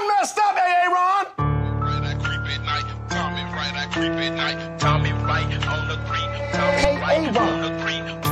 I'm messed up, Ayy Aron. Right, I creep at night. Tell me right, I creep at night. Tell me right on the creep. Tell me right on the creep.